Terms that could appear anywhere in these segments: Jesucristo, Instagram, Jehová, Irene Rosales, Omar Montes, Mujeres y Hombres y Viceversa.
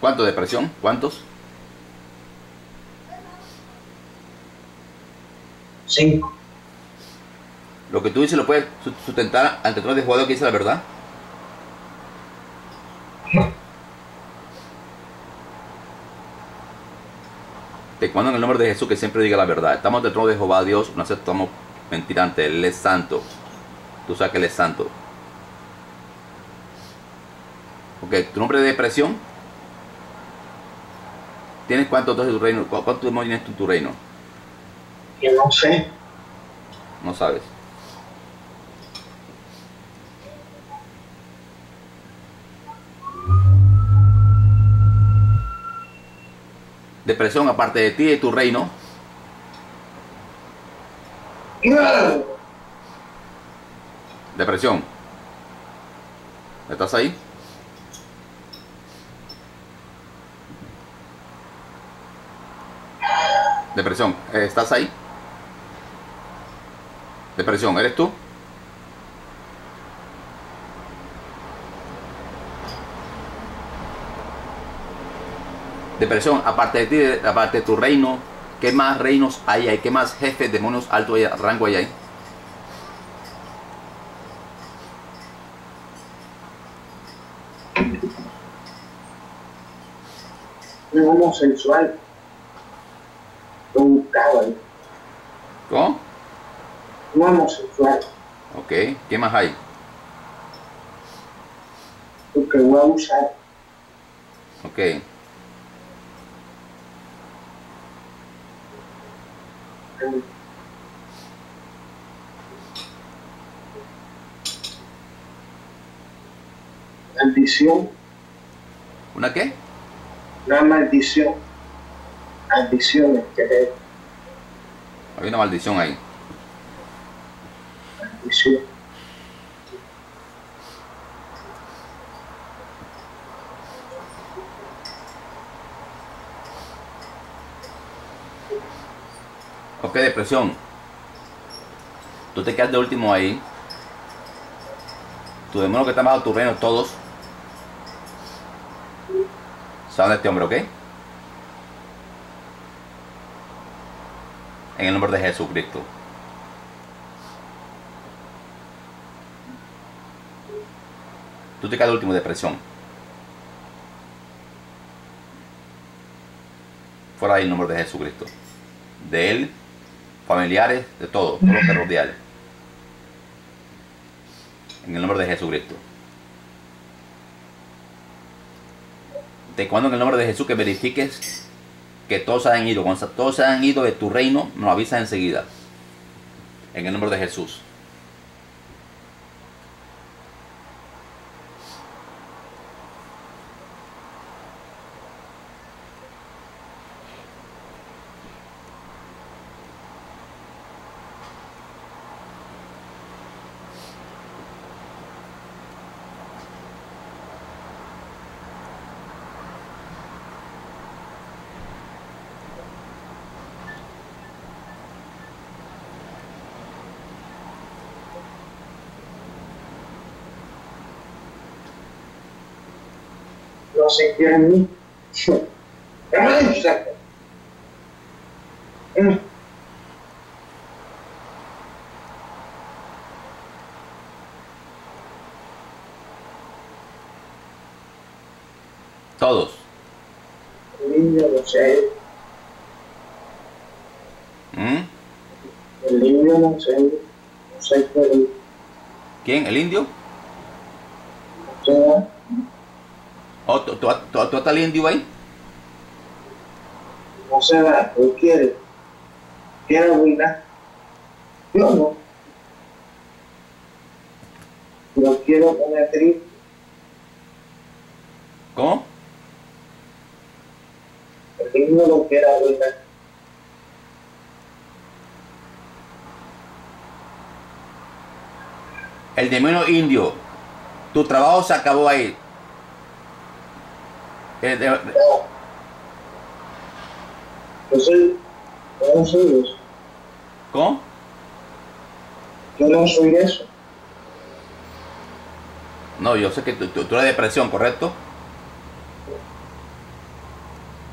¿Cuánto de presión? ¿Cuántos? 5. Lo que tú dices lo puedes sustentar ante todo el jugador que dice la verdad. Te cuando en el nombre de Jesús que siempre diga la verdad. Estamos ante el trono de Jehová Dios, no aceptamos mentira ante él. Él es santo. Tú sabes que él es santo. Ok, tu nombre de depresión. ¿Tienes cuánto entonces tu reino? ¿Cuántos demonios tienes tú en tu reino? Yo no sé. No sabes. Depresión aparte de ti y de tu reino. Depresión. ¿Estás ahí? Depresión, ¿estás ahí? Depresión, ¿eres tú? Depresión, aparte de ti, aparte de tu reino, ¿qué más reinos hay ahí? ¿Qué más jefes, demonios, alto hay, rango hay ahí? Un homosexual. ¿Cómo? Un homosexual. Ok, ¿qué más hay? Porque voy a usar. Ok. Maldición. ¿Una qué? Una maldición. Maldiciones que hay una maldición ahí. Maldición. Ok, depresión. Tú te quedas de último ahí. Tu demonio que está bajo tu reino, todos. ¿Saben de este hombre, ok? En el nombre de Jesucristo. Tú te quedas último, depresión. Fuera ahí el nombre de Jesucristo. De él, familiares, de todo, todo lo que rodea. En el nombre de Jesucristo. Te cuando en el nombre de Jesús que verifiques que todos hayan ido, cuando todos hayan ido de tu reino, nos avisas enseguida. En el nombre de Jesús. No se quieren ni. Todos. El niño no sé. El indio no sé. No sé qué. ¿Quién? ¿El indio? No sé. Oh, ¿tú estás indio ahí? No se va, tú quieres. Quiero abundar. Yo no. Lo quiero poner triste. ¿Cómo? El indio no quiere abundar. El demonio indio. Tu trabajo se acabó ahí. Yo no soy eso. ¿Cómo? Yo no soy eso. No, yo sé que tú eres depresión, ¿correcto?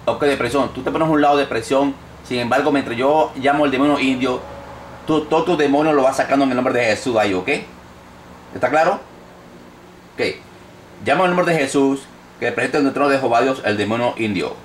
Ok, depresión, tú te pones un lado de depresión. Sin embargo, mientras yo llamo al demonio indio, tú, todo tu demonio lo vas sacando en el nombre de Jesús ahí, ¿ok? ¿Está claro? Ok. Llama en el nombre de Jesús, que presente en el trono de Jehová Dios el demonio indio.